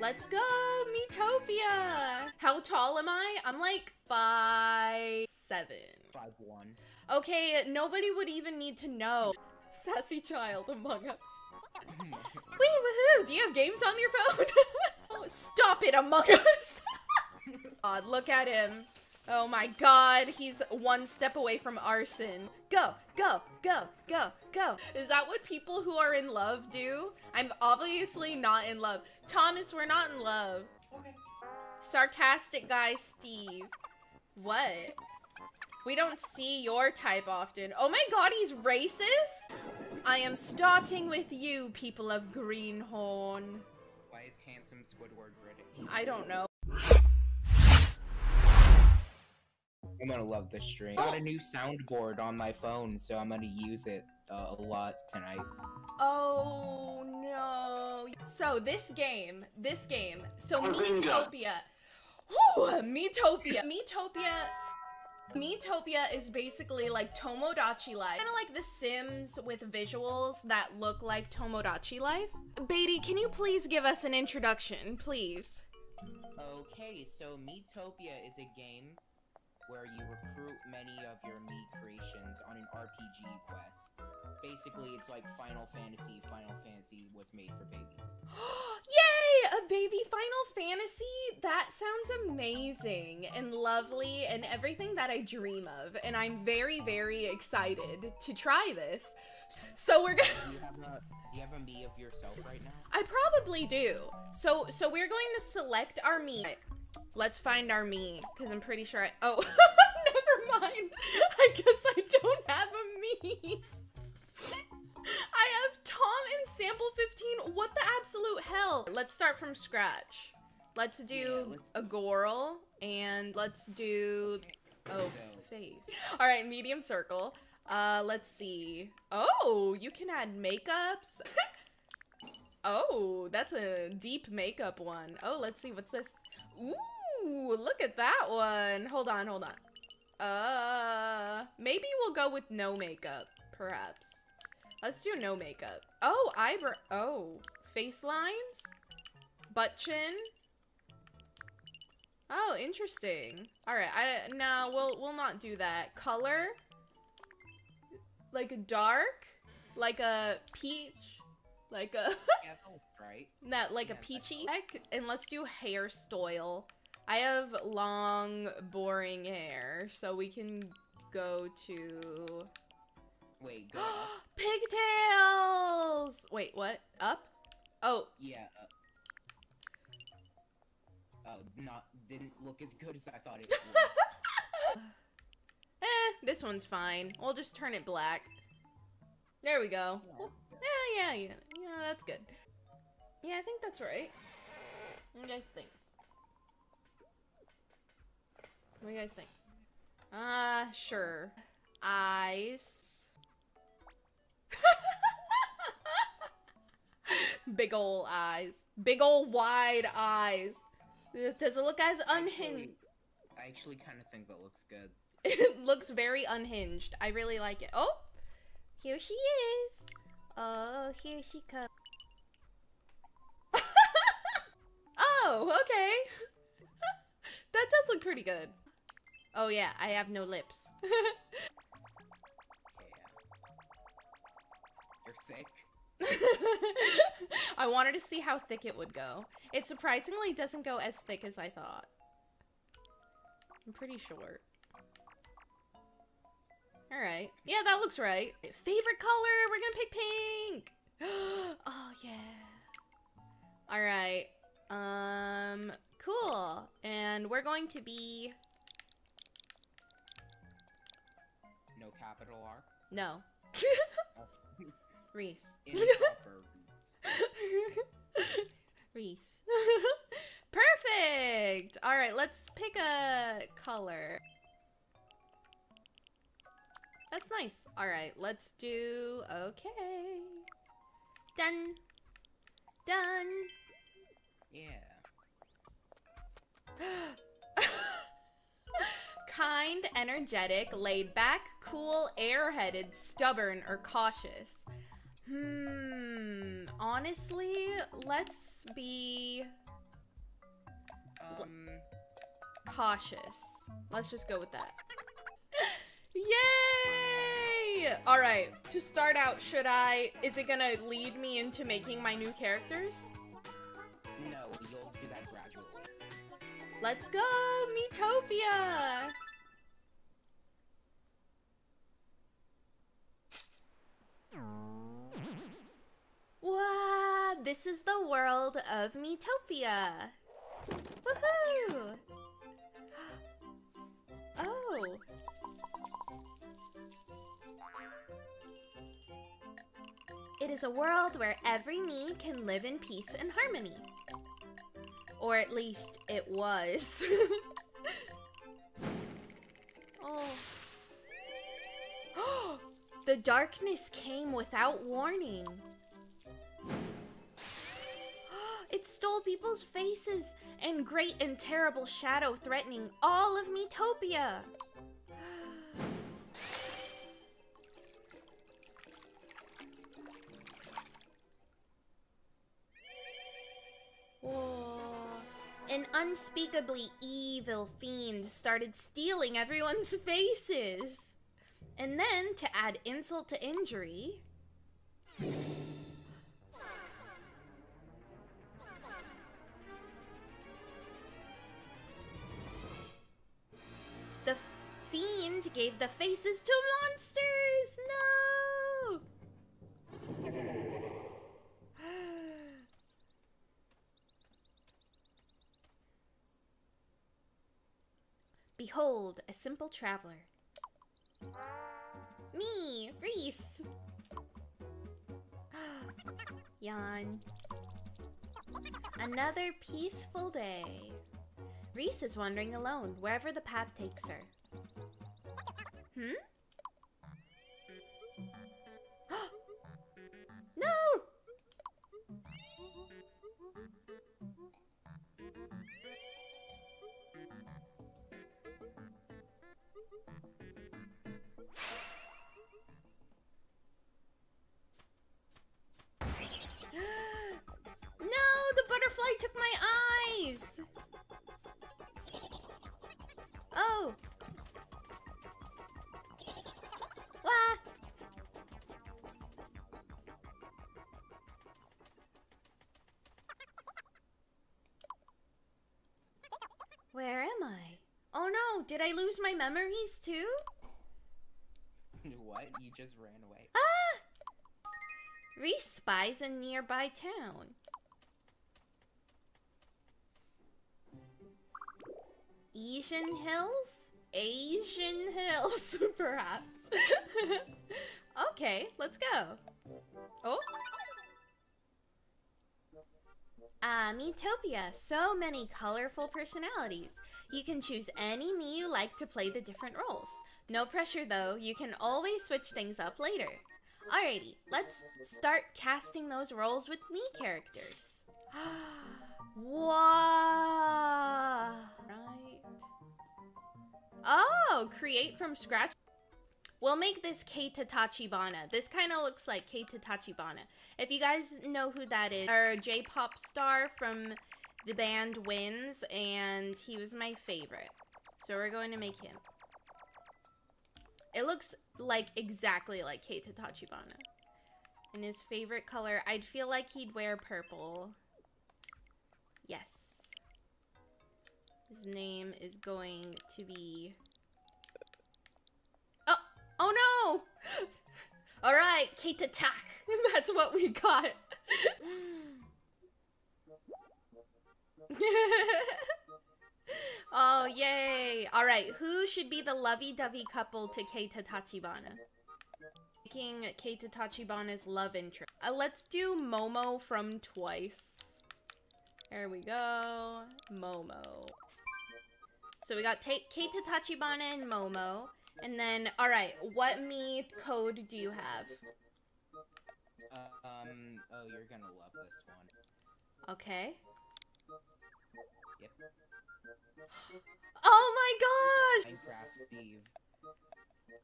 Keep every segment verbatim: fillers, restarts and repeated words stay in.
Let's go, Miitopia! How tall am I? I'm like five, seven. Five, one. Okay, nobody would even need to know. Sassy child Among Us. Wee woohoo! Do you have games on your phone? Oh, stop it, Among Us! God, look at him. Oh my god, he's one step away from arson. Go, go, go, go, go. Is that what people who are in love do? I'm obviously not in love. Thomas, we're not in love. Okay. Sarcastic guy Steve. What? We don't see your type often. Oh my god, he's racist? I am starting with you, people of Greenhorn. Why is Handsome Squidward British? I don't know. I'm gonna love this stream. I got a new soundboard on my phone, so I'm gonna use it uh, a lot tonight. Oh no. So this game, this game, so Miitopia. Whew, Miitopia. Miitopia. Miitopia is basically like Tomodachi Life. Kind of like The Sims with visuals that look like Tomodachi Life. Beatty, can you please give us an introduction, please? Okay, so Miitopia is a game where you recruit many of your Mii creations on an R P G quest. Basically, it's like Final Fantasy. Final Fantasy was made for babies. Yay! A baby Final Fantasy? That sounds amazing and lovely and everything that I dream of. And I'm very, very excited to try this. So we're gonna- do you, have a, do you have a Mii of yourself right now? I probably do. So, so we're going to select our Mii. Let's find our Mii, because I'm pretty sure I- oh, never mind. I guess I don't have a Mii. I have Tom in sample fifteen. What the absolute hell? Let's start from scratch. Let's do yeah, let's... a Goral, and let's do- oh, face. Alright, medium circle. Uh, let's see. Oh, you can add makeups. Oh, that's a deep makeup one. Oh, let's see, what's this? Ooh, look at that one. Hold on, hold on. Uh, maybe we'll go with no makeup, perhaps. Let's do no makeup. Oh, eyebrow. Oh, face lines? Butt chin? Oh, interesting. All right, I no, we'll we'll not do that. Color? Like a dark? Like a peach? Like a yeah, right. That like yeah, a peachy heck, and let's do hairstyle. I have long, boring hair, so we can go to wait, go up. Pigtails. Wait, what? Up? Oh, yeah. Up. Oh, not didn't look as good as I thought it would. Eh, this one's fine. We'll just turn it black. There we go. Yeah. Well, yeah, yeah, yeah. Yeah, that's good. Yeah, I think that's right. What do you guys think? What do you guys think? Ah, uh, sure. Eyes. Big ol' eyes. Big ol' wide eyes. Does it look as unhinged? Actually, I actually kind of think that looks good. It looks very unhinged. I really like it. Oh! Here she is! Oh, here she comes. Oh, okay. That does look pretty good. Oh yeah, I have no lips. Yeah. You're thick. I wanted to see how thick it would go. It surprisingly doesn't go as thick as I thought. I'm pretty short. All right. Yeah, that looks right. Favorite color? We're gonna pick pink. Oh, yeah. All right. Um, cool. And we're going to be... No capital R? No. Reese. Improper Reese. Reese. Perfect! All right, let's pick a color. That's nice. All right, let's do... okay. Done. Done. Yeah. Kind, energetic, laid back, cool, airheaded, stubborn, or cautious. Hmm. Honestly, let's be... um, cautious. Let's just go with that. Yay! All right, to start out, should I, is it gonna lead me into making my new characters? No, you'll do that gradually. Let's go, Miitopia! Wow, this is the world of Miitopia. Woohoo! Oh. It is a world where every me can live in peace and harmony. Or at least it was. Oh. The darkness came without warning. It stole people's faces and great and terrible shadow threatening all of Miitopia. An unspeakably evil fiend started stealing everyone's faces. And then, to add insult to injury... the fiend gave the faces to monsters! No! Behold, a simple traveler. Me, Reese! Yawn. Another peaceful day. Reese is wandering alone, wherever the path takes her. Hmm? No! Butterfly took my eyes! Oh! Wah! Where am I? Oh no, did I lose my memories too? What? You just ran away. Ah! Reese spies a nearby town. Asian Hills? Asian Hills, perhaps. Okay, let's go. Oh. Ah, Miitopia. So many colorful personalities. You can choose any me you like to play the different roles. No pressure, though. You can always switch things up later. Alrighty, let's start casting those roles with me characters. Wow. Right. Oh, create from scratch. We'll make this Keita Tachibana. This kind of looks like Keita Tachibana. If you guys know who that is, or a J-pop star from the band Wins, and he was my favorite. So we're going to make him. It looks like exactly like Keita Tachibana. And his favorite color, I'd feel like he'd wear purple. Yes. His name is going to be... Oh! Oh no! Alright, Keita Tak. That's what we got. Oh, yay. Alright, who should be the lovey-dovey couple to Keita Tachibana? Making Keita Tachibana's love interest. Uh, let's do Momo from Twice. There we go. Momo. So we got Keita Tachibana and Momo. And then, alright, what me code do you have? Uh, um, oh, you're gonna love this one. Okay. Yep. Oh my gosh! Minecraft Steve.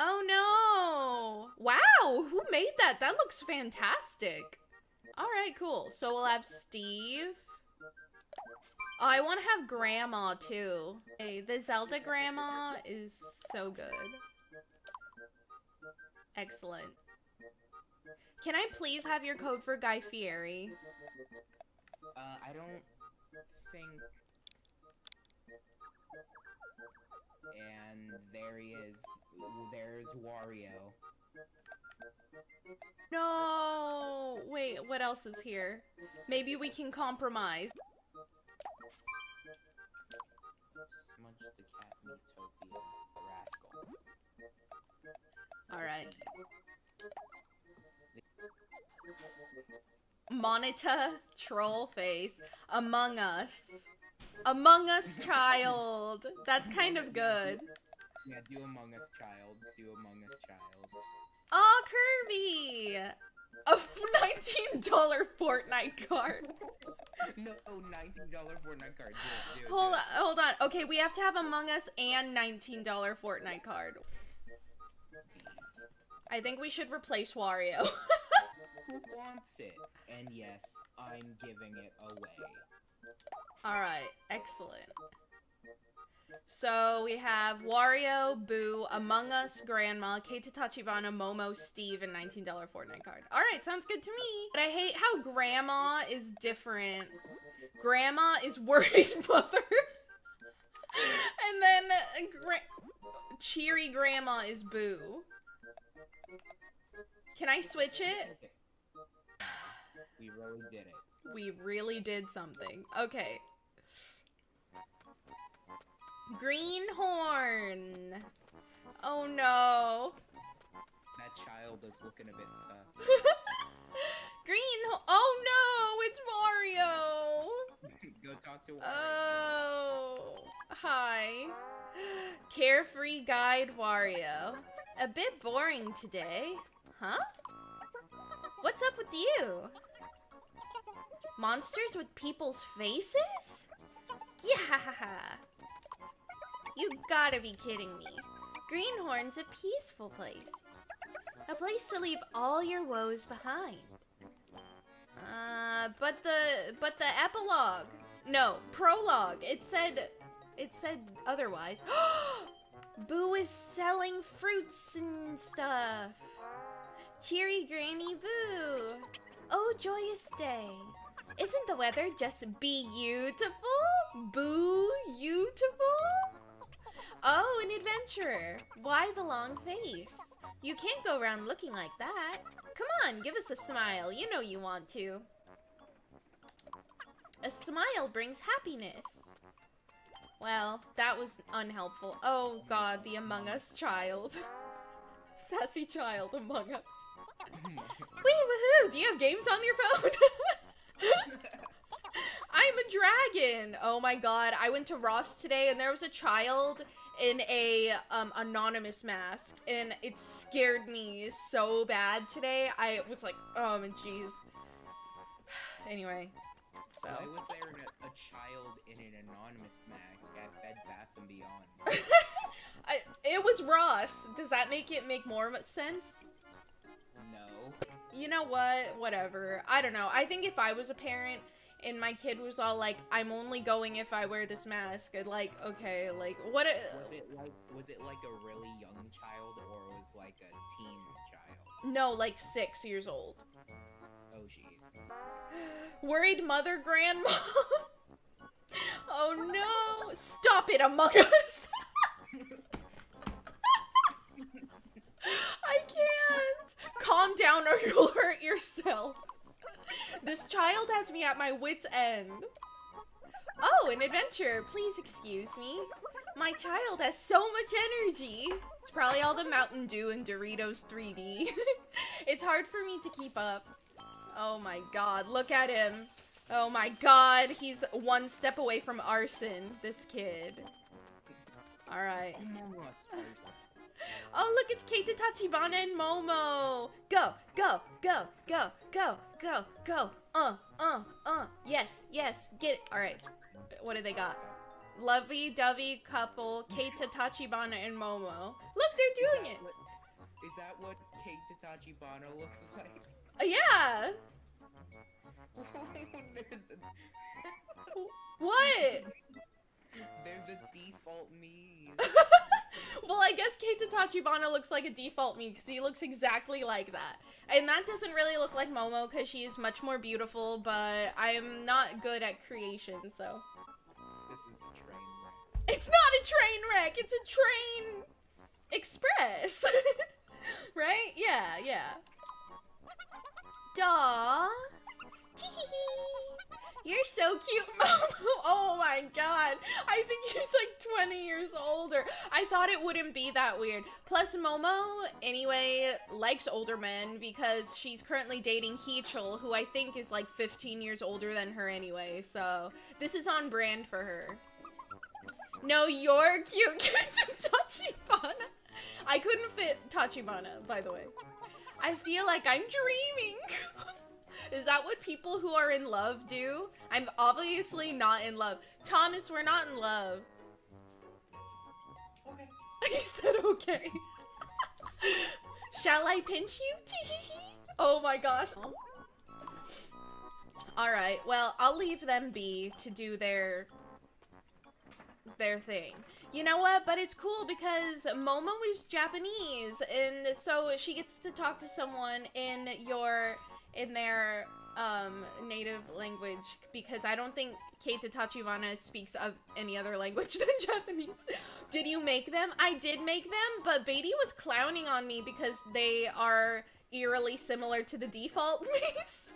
Oh no! Wow, who made that? That looks fantastic. Alright, cool. So we'll have Steve. I want to have grandma too. Hey, the Zelda grandma is so good. Excellent. Can I please have your code for Guy Fieri? Uh, I don't think... And there he is. There's Wario. No! Wait, what else is here? Maybe we can compromise. Smudge the Cat, Miitopia, the rascal. Alright. Monita, troll face, Among Us. Among Us child! That's kind of good. Yeah, do Among Us child. Do Among Us child. Oh, Kirby! A nineteen dollar Fortnite card. No, oh, nineteen dollar Fortnite card. Do it, do it, hold on, hold on. Okay, we have to have Among Us and nineteen dollar Fortnite card. I think we should replace Wario. Who wants it? And yes, I'm giving it away. Alright, excellent. So we have Wario, Boo, Among Us, Grandma, Keita Tachibana, Momo, Steve, and nineteen dollar Fortnite card. Alright, sounds good to me. But I hate how Grandma is different. Grandma is worried mother. And then uh, gra cheery Grandma is Boo. Can I switch it? We really did it. We really did something. Okay. Greenhorn! Oh no! That child is looking a bit sus. Greenhorn! Oh no! It's Wario! Go talk to Wario. Oh! Hi. Carefree guide Wario. A bit boring today. Huh? What's up with you? Monsters with people's faces? Yeah! You gotta be kidding me. Greenhorn's a peaceful place. A place to leave all your woes behind. Uh, but the, but the epilogue. No, prologue. It said, it said otherwise. Boo is selling fruits and stuff. Cheery Granny Boo. Oh, joyous day. Isn't the weather just beautiful? Boo-utiful? Oh, an adventurer. Why the long face? You can't go around looking like that. Come on, give us a smile. You know you want to. A smile brings happiness. Well, that was unhelpful. Oh god, the Among Us child. Sassy child Among Us. Wee-woohoo! Do you have games on your phone? I'm a dragon! Oh my god, I went to Ross today and there was a child in a um, anonymous mask and it scared me so bad today. I was like, oh jeez. Anyway, so. Why was there a, a child in an anonymous mask at Bed Bath and Beyond? I, it was Ross. Does that make it make more sense? No. You know what? Whatever. I don't know. I think if I was a parent and my kid was all like, I'm only going if I wear this mask, and like, okay, like, what a was it like, was it like a really young child, or was it like a teen child? No, like six years old. Oh, jeez. Worried mother grandma? Oh, no. Stop it, Among Us. I can't. Calm down or you'll hurt yourself. This child has me at my wit's end. Oh, an adventure. Please excuse me. My child has so much energy. It's probably all the Mountain Dew and Doritos three D. It's hard for me to keep up. Oh my god, look at him. Oh my god, he's one step away from arson, this kid. Alright. Oh, look, it's Keita Tachibana and Momo! Go, go, go, go, go, go, go, uh, uh, uh, yes, yes, get it. Alright, what do they got? Lovey-dovey couple, Keita Tachibana and Momo. Look, they're doing it! Is that what Keita Tachibana looks like? Uh, yeah! What? They're the default me. Well, I guess Keita Tachibana looks like a default me because he looks exactly like that. And that doesn't really look like Momo because she is much more beautiful, but I am not good at creation, so. This is a train wreck. It's not a train wreck! It's a train express! Right? Yeah, yeah. Duh. You're so cute, Momo. Oh my god. I think he's like twenty years older. I thought it wouldn't be that weird. Plus, Momo, anyway, likes older men because she's currently dating Heechul, who I think is like fifteen years older than her anyway. So, this is on brand for her. No, you're cute, Keita Tachibana. I couldn't fit Tachibana, by the way. I feel like I'm dreaming. Is that what people who are in love do? I'm obviously not in love. Thomas, we're not in love. Okay. He said okay. Shall I pinch you? Oh my gosh. Alright, well, I'll leave them be to do their... their thing. You know what? But it's cool because Momo is Japanese, and so she gets to talk to someone in your... in their um, native language, because I don't think Keita Tachibana speaks of any other language than Japanese. Did you make them? I did make them, but Beatty was clowning on me because they are eerily similar to the default me's.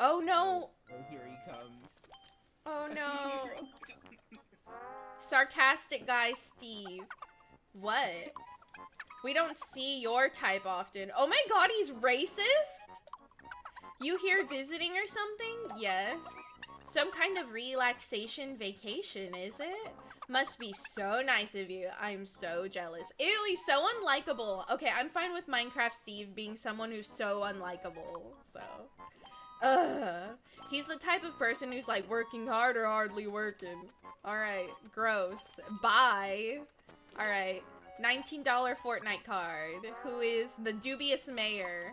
Oh no! Oh, here he comes. Oh no. Sarcastic guy Steve. What? We don't see your type often. Oh my god, he's racist? You here visiting or something? Yes. Some kind of relaxation vacation, is it? Must be so nice of you. I'm so jealous. Ew, he's so unlikable. Okay, I'm fine with Minecraft Steve being someone who's so unlikable, so. Ugh. He's the type of person who's like working hard or hardly working. Alright, gross. Bye. Alright. nineteen dollar Fortnite card, who is the dubious mayor.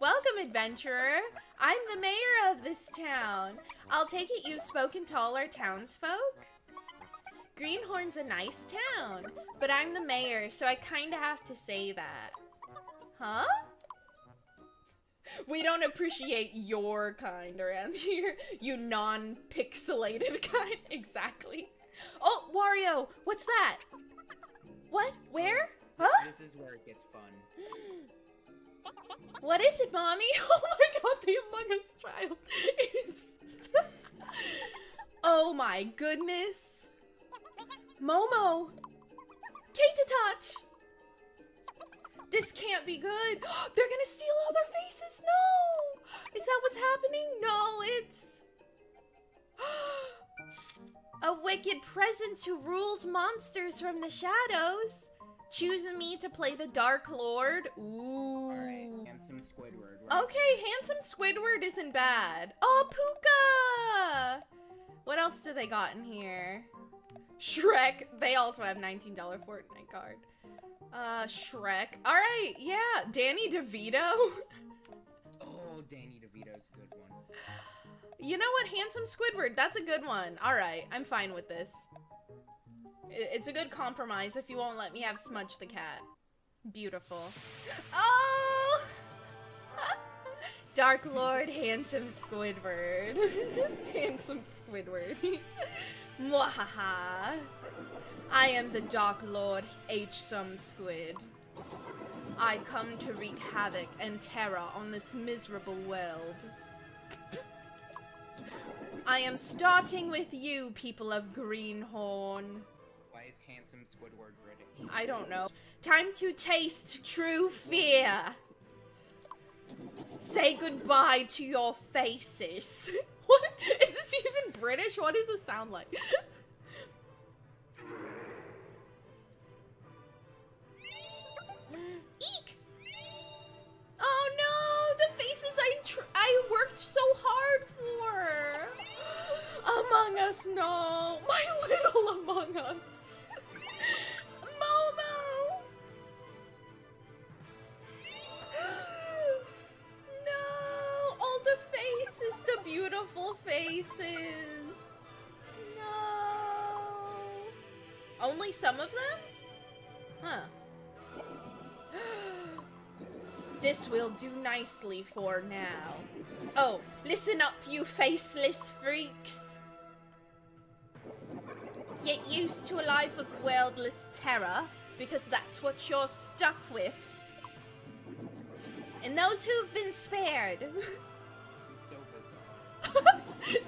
Welcome, adventurer. I'm the mayor of this town. I'll take it you've spoken to all our townsfolk? Greenhorn's a nice town, but I'm the mayor, so I kinda have to say that. Huh? We don't appreciate your kind around here, you non-pixelated kind. Exactly. Oh, Wario, what's that? What? Where? Huh? This is where it gets fun. What is it, mommy? Oh my god, the Among Us child is... Oh my goodness. Momo! Keita Tach! This can't be good. They're gonna steal all their faces! No! Is that what's happening? No, it's... A wicked presence who rules monsters from the shadows. Choose me to play the Dark Lord. Ooh. Alright, Handsome Squidward. Right? Okay, Handsome Squidward isn't bad. Oh, Puka! What else do they got in here? Shrek. They also have nineteen dollar Fortnite card. Uh, Shrek. Alright, yeah. Danny DeVito. Oh, Danny DeVito's a good one. You know what? Handsome Squidward. That's a good one. Alright, I'm fine with this. It's a good compromise if you won't let me have Smudge the Cat. Beautiful. Oh! Dark Lord, Handsome Squidward. Handsome Squidward. Mwahaha. I am the Dark Lord, H-some Squid. I come to wreak havoc and terror on this miserable world. I am starting with you, people of Greenhorn. Why is Handsome Squidward British? I don't know. Time to taste true fear. Say goodbye to your faces. What? Is this even British? What does this sound like? Eek! Oh no! The faces I tr I worked so hard for! Among Us, no! My little Among Us! Momo! No! All the faces, the beautiful beautiful faces. No. Only some of them? Huh. This will do nicely for now. Oh, listen up, you faceless freaks. Get used to a life of worldless terror, because that's what you're stuck with. And those who've been spared.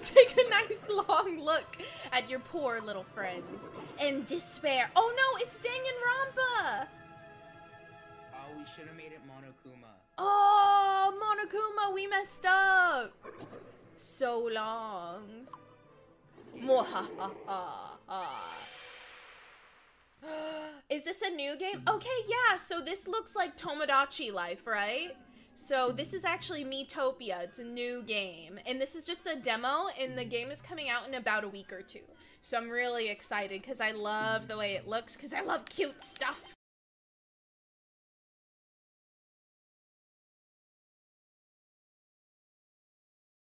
Take a nice long look at your poor little friends. And despair. Oh no, it's Danganronpa! Oh, we should have made it Monokuma. Oh, Monokuma, we messed up. So long. Is this a new game? Okay, yeah, so this looks like Tomodachi Life, right? So this is actually Miitopia. It's a new game. And this is just a demo, and the game is coming out in about a week or two. So I'm really excited because I love the way it looks because I love cute stuff.